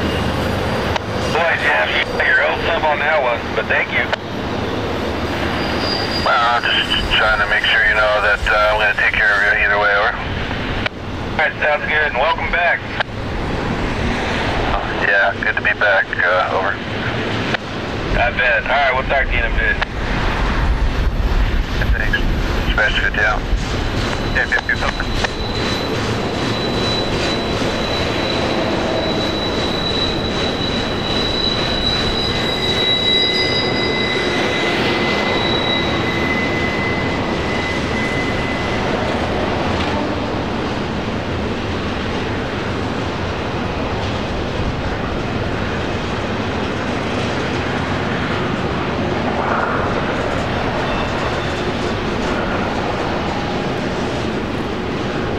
Boy, Jeff, you figure old thumb on that one, but thank you. Well, I'm just trying to make sure you know that I'm going to take care of you either way, over. Alright, sounds good, and welcome back. Yeah, good to be back, over. I bet. Alright, we'll talk to you in a bit. Yeah, thanks. Smash it down. Yeah,